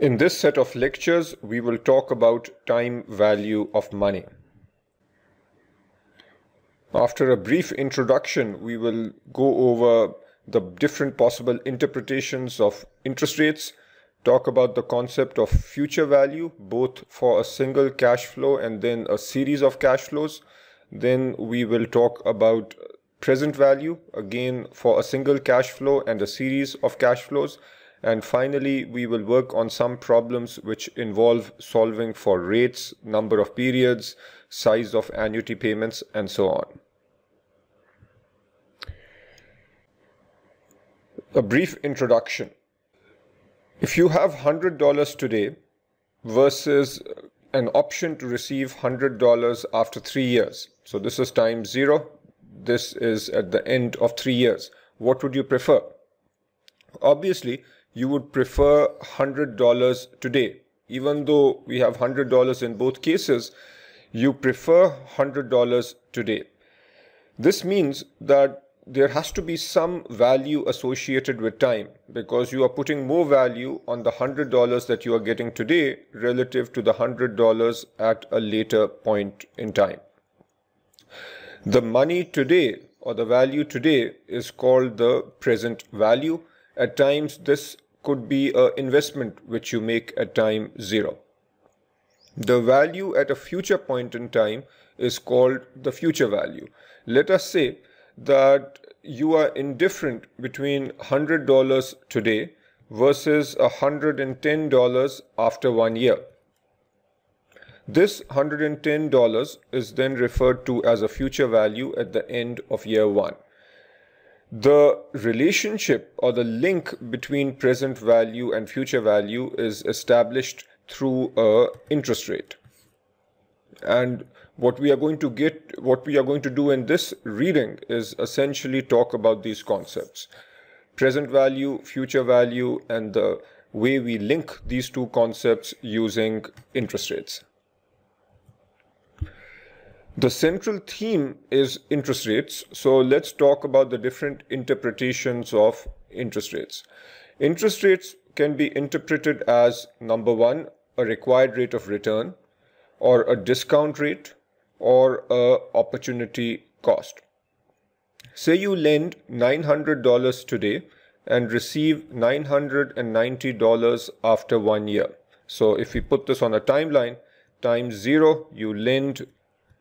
In this set of lectures, we will talk about time value of money. After a brief introduction, we will go over the different possible interpretations of interest rates, talk about the concept of future value, both for a single cash flow and then a series of cash flows. Then we will talk about present value, again for a single cash flow and a series of cash flows. And finally, we will work on some problems which involve solving for rates, number of periods, size of annuity payments, and so on. A brief introduction. If you have $100 today versus an option to receive $100 after 3 years, so this is time zero, this is at the end of 3 years, what would you prefer? Obviously, you would prefer $100 today. Even though we have $100 in both cases, you prefer $100 today. This means that there has to be some value associated with time, because you are putting more value on the $100 that you are getting today relative to the $100 at a later point in time. The money today or the value today is called the present value. At times, this could be an investment which you make at time zero. The value at a future point in time is called the future value. Let us say that you are indifferent between $100 today versus $110 after 1 year. This $110 is then referred to as a future value at the end of year one. The relationship or the link between present value and future value is established through an interest rate. And what we are going to do in this reading is essentially talk about these concepts. Present value, future value, and the way we link these two concepts using interest rates. The central theme is interest rates, so let's talk about the different interpretations of interest rates. Interest rates can be interpreted as, number one, a required rate of return, or a discount rate, or an opportunity cost. Say you lend $900 today and receive $990 after 1 year. So if we put this on a timeline, time zero, you lend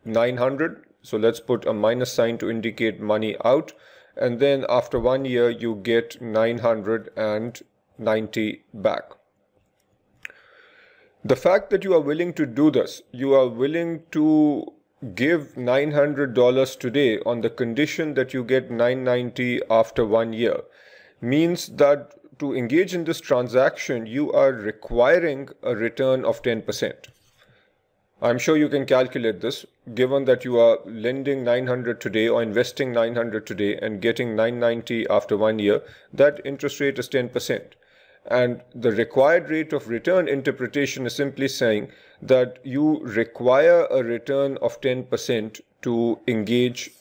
900, so let's put a minus sign to indicate money out, and then after 1 year you get 990 back. The fact that you are willing to do this, you are willing to give $900 today on the condition that you get 990 after 1 year, means that to engage in this transaction you are requiring a return of 10%. I'm sure you can calculate this, given that you are lending 900 today or investing 900 today and getting 990 after 1 year, that interest rate is 10%. And the required rate of return interpretation is simply saying that you require a return of 10% to engage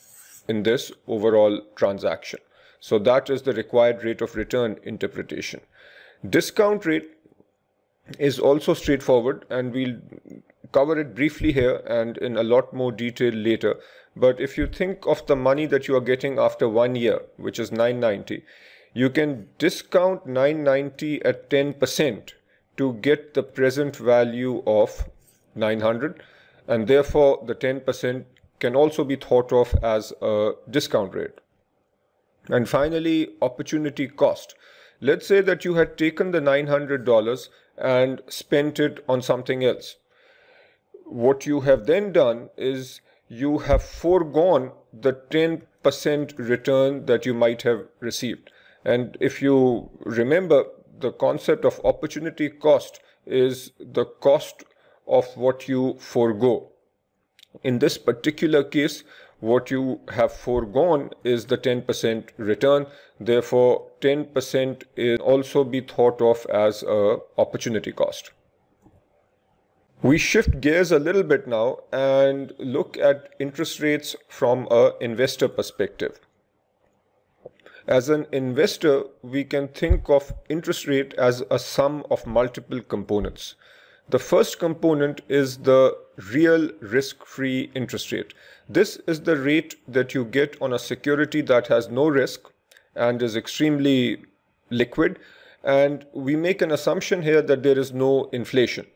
in this overall transaction. So that is the required rate of return interpretation. Discount rate is also straightforward, and we'll cover it briefly here and in a lot more detail later. But if you think of the money that you are getting after 1 year, which is 990, you can discount 990 at 10% to get the present value of 900, and therefore the 10% can also be thought of as a discount rate. And finally, opportunity cost. Let's say that you had taken the $900 and spent it on something else. What you have then done is you have foregone the 10% return that you might have received. And if you remember, the concept of opportunity cost is the cost of what you forego. In this particular case, what you have foregone is the 10% return. Therefore, 10% is also be thought of as an opportunity cost. We shift gears a little bit now and look at interest rates from an investor perspective. As an investor, we can think of interest rate as a sum of multiple components. The first component is the real risk-free interest rate. This is the rate that you get on a security that has no risk and is extremely liquid, and we make an assumption here that there is no inflation.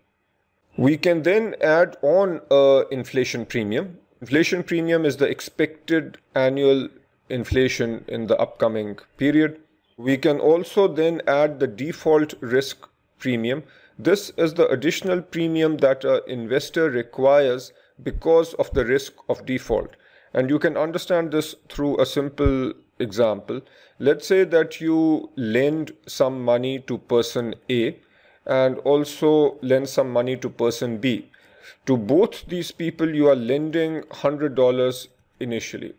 We can then add on an inflation premium. Inflation premium is the expected annual inflation in the upcoming period. We can also then add the default risk premium. This is the additional premium that an investor requires because of the risk of default. And you can understand this through a simple example. Let's say that you lend some money to person A and also lend some money to person B. To both these people, you are lending $100 initially.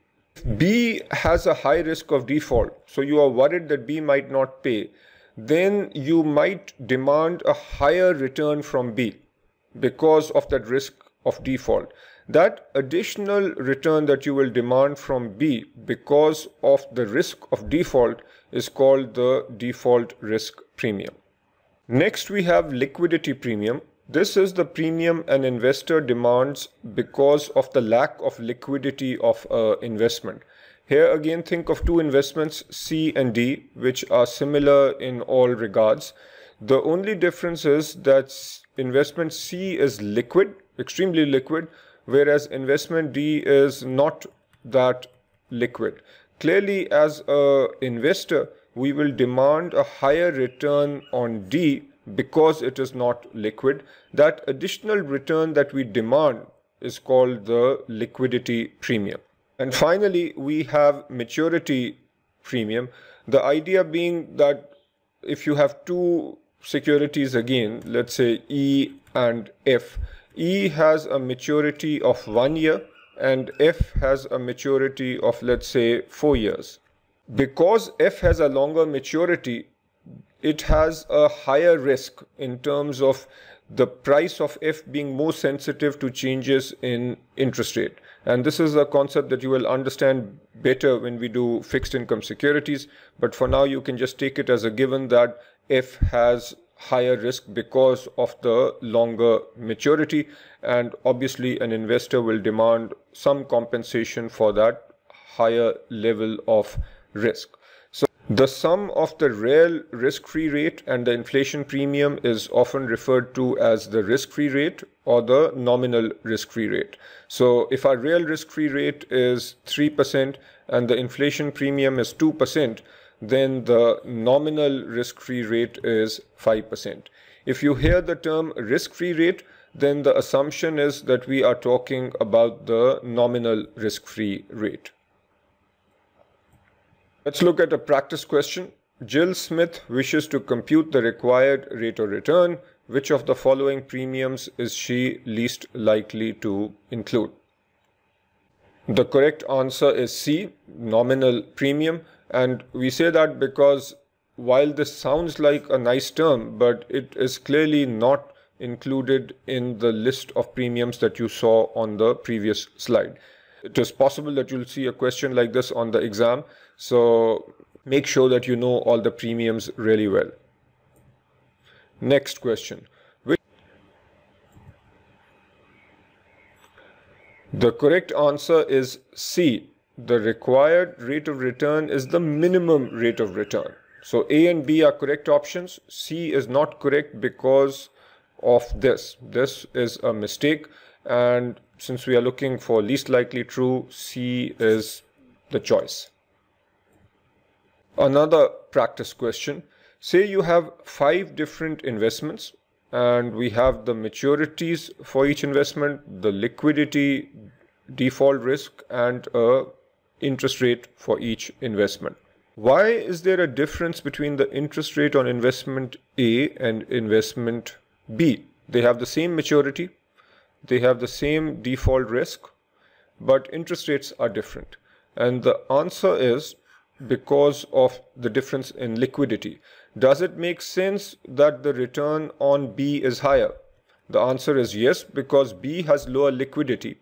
B has a high risk of default, so you are worried that B might not pay. Then you might demand a higher return from B because of that risk of default. That additional return that you will demand from B because of the risk of default is called the default risk premium. Next, we have liquidity premium. This is the premium an investor demands because of the lack of liquidity of an investment. Here again, think of two investments, C and D, which are similar in all regards. The only difference is that investment C is liquid, extremely liquid, whereas investment D is not that liquid. Clearly, as an investor, we will demand a higher return on D because it is not liquid. That additional return that we demand is called the liquidity premium. And finally, we have maturity premium. The idea being that if you have two securities again, let's say E and F, E has a maturity of 1 year and F has a maturity of, let's say, 4 years. Because F has a longer maturity, it has a higher risk in terms of the price of F being more sensitive to changes in interest rate. And this is a concept that you will understand better when we do fixed income securities. But for now, you can just take it as a given that F has higher risk because of the longer maturity. And obviously, an investor will demand some compensation for that higher level of risk. The sum of the real risk-free rate and the inflation premium is often referred to as the risk-free rate or the nominal risk-free rate. So if our real risk-free rate is 3% and the inflation premium is 2%, then the nominal risk-free rate is 5%. If you hear the term risk-free rate, then the assumption is that we are talking about the nominal risk-free rate. Let's look at a practice question. Jill Smith wishes to compute the required rate of return. Which of the following premiums is she least likely to include? The correct answer is C, nominal premium. And we say that because while this sounds like a nice term, but it is clearly not included in the list of premiums that you saw on the previous slide. It is possible that you'll see a question like this on the exam, so make sure that you know all the premiums really well. Next question. The correct answer is C. The required rate of return is the minimum rate of return. So A and B are correct options. C is not correct because of this. This is a mistake. And since we are looking for least likely true, C is the choice. Another practice question. Say you have 5 different investments and we have the maturities for each investment, the liquidity, default risk, and interest rate for each investment. Why is there a difference between the interest rate on investment A and investment B? They have the same maturity. They have the same default risk, but interest rates are different. And the answer is because of the difference in liquidity. Does it make sense that the return on B is higher? The answer is yes, because B has lower liquidity.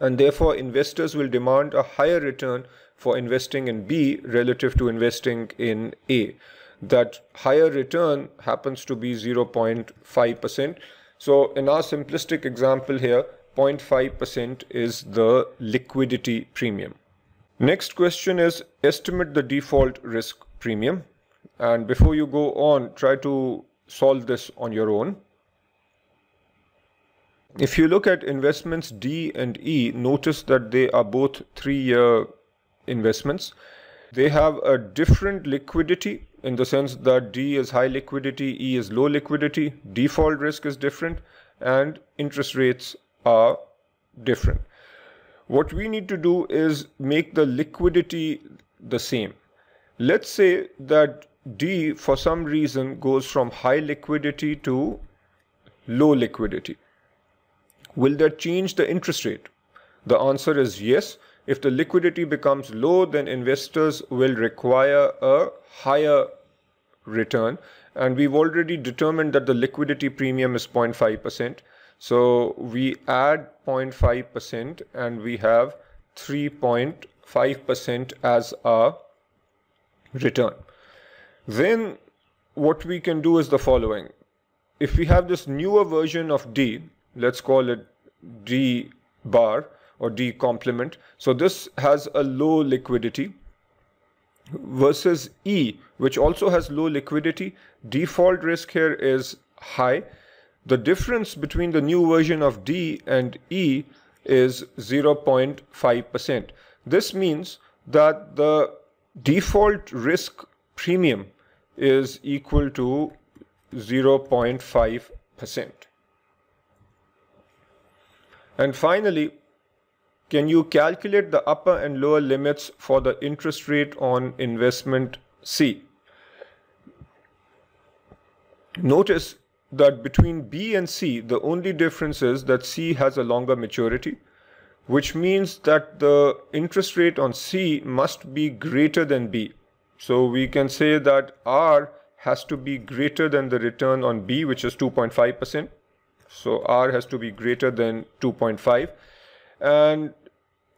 and therefore investors will demand a higher return for investing in B relative to investing in A. That higher return happens to be 0.5%. So in our simplistic example here, 0.5% is the liquidity premium. Next question is estimate the default risk premium. And before you go on, try to solve this on your own. If you look at investments D and E, notice that they are both 3-year investments. They have a different liquidity in the sense that D is high liquidity, E is low liquidity, default risk is different, and interest rates are different. What we need to do is make the liquidity the same. Let's say that D for some reason goes from high liquidity to low liquidity. Will that change the interest rate? The answer is yes. If the liquidity becomes low, then investors will require a higher return. And we've already determined that the liquidity premium is 0.5%. So we add 0.5% and we have 3.5% as our return. Then what we can do is the following. If we have this newer version of D, let's call it D bar or D complement. So this has a low liquidity versus E, which also has low liquidity. Default risk here is high. The difference between the new version of D and E is 0.5%. This means that the default risk premium is equal to 0.5%. And finally, can you calculate the upper and lower limits for the interest rate on investment C? Notice that between B and C, the only difference is that C has a longer maturity, which means that the interest rate on C must be greater than B. So we can say that R has to be greater than the return on B, which is 2.5%. So R has to be greater than 2.5. And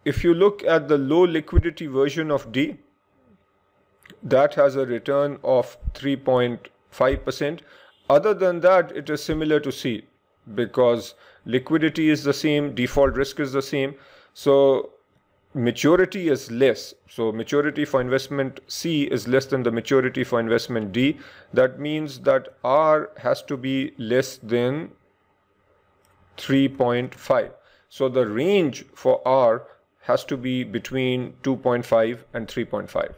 if you look at the low liquidity version of D, that has a return of 3.5%. Other than that, it is similar to C because liquidity is the same, default risk is the same. So maturity is less. So maturity for investment C is less than the maturity for investment D. That means that R has to be less than 3.5. So the range for R has to be between 2.5 and 3.5.